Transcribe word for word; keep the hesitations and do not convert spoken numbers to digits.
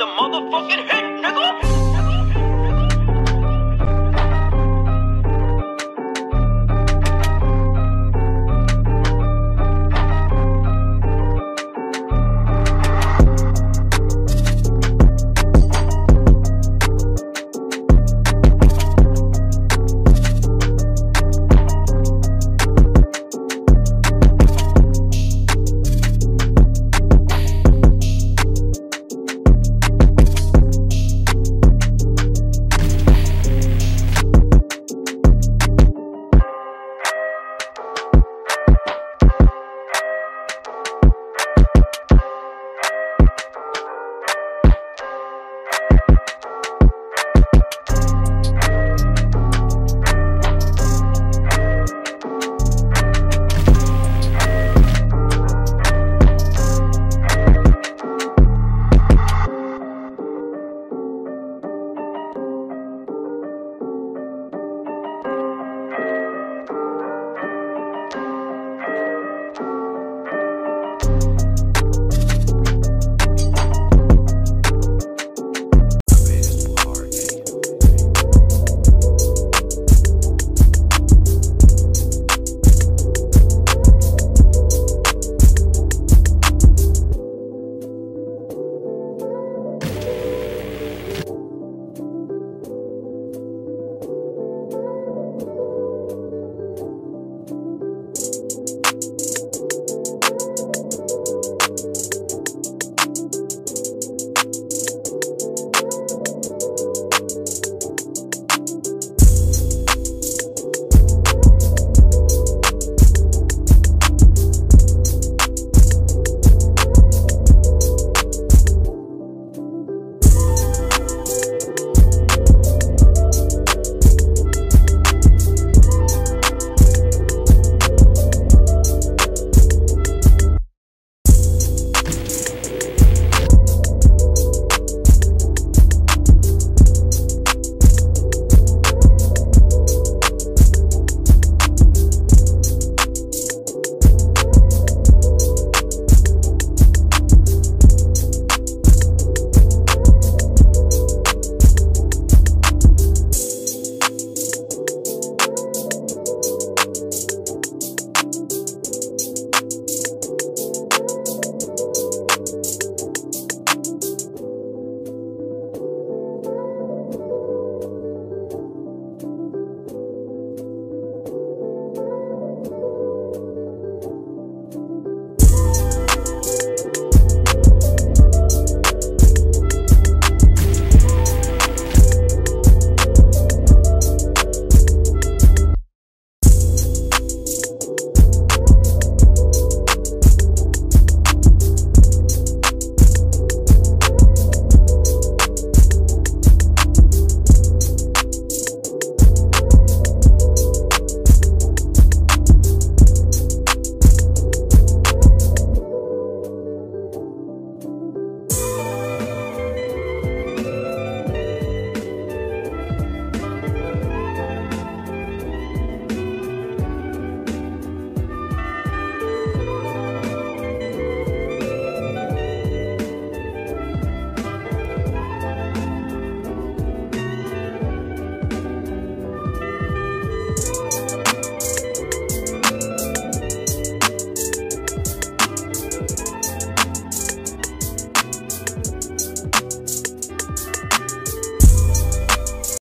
a motherfucking hit, nigga.